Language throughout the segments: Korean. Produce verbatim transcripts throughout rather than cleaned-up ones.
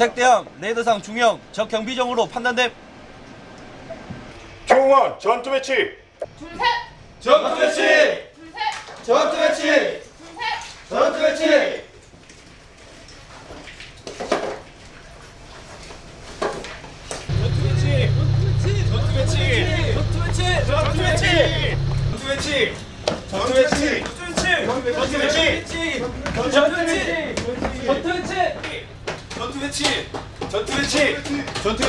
택대항, 레이더상 중형, 적경비정으로 판단됨. 총원 전투 배치. 둘 셋. 전투 배치. 둘 셋. 전투 배치. 둘 셋. 전투 배치. 전투 배치 전투 배치 전투 배치 전투 배치 전투 배치 전투 배치 전투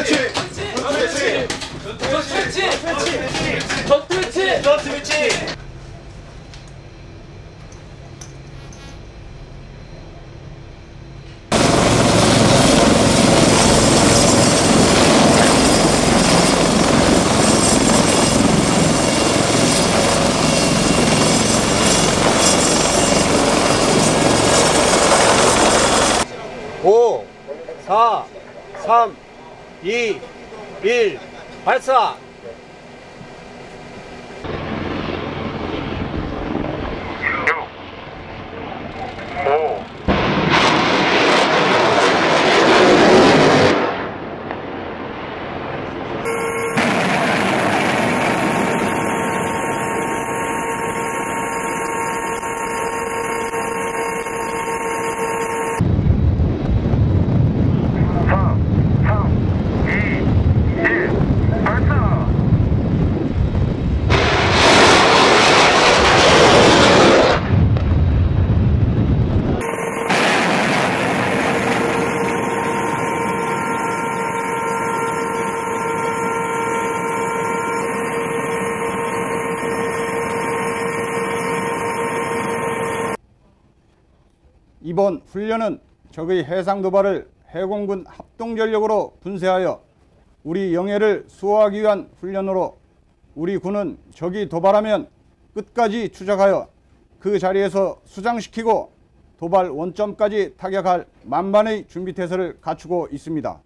배치 전투 배치 전투 배치 전투 배치 전투 배치 전투 배치 전투 배치 전투 배치. 오 사 삼 이 일 발사. 이번 훈련은 적의 해상 도발을 해공군 합동전력으로 분쇄하여 우리 영해를 수호하기 위한 훈련으로, 우리 군은 적이 도발하면 끝까지 추적하여 그 자리에서 수장시키고 도발 원점까지 타격할 만반의 준비태세를 갖추고 있습니다.